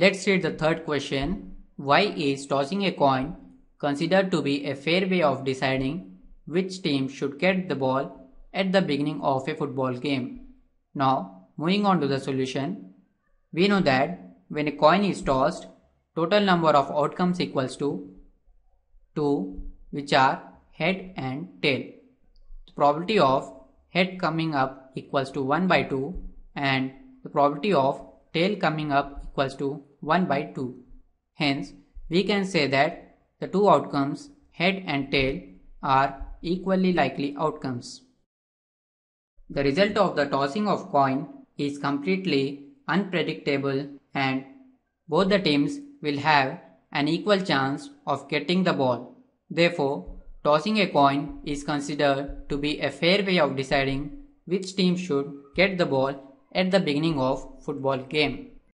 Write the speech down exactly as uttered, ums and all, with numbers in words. Let's read the third question. Why is tossing a coin considered to be a fair way of deciding which team should get the ball at the beginning of a football game? Now, moving on to the solution. We know that when a coin is tossed, total number of outcomes equals to two, which are head and tail. The probability of head coming up equals to one by two and the probability of tail coming up equals to one by two. Hence, we can say that the two outcomes, head and tail, are equally likely outcomes. The result of the tossing of coin is completely unpredictable and both the teams will have an equal chance of getting the ball. Therefore, tossing a coin is considered to be a fair way of deciding which team should get the ball at the beginning of football game.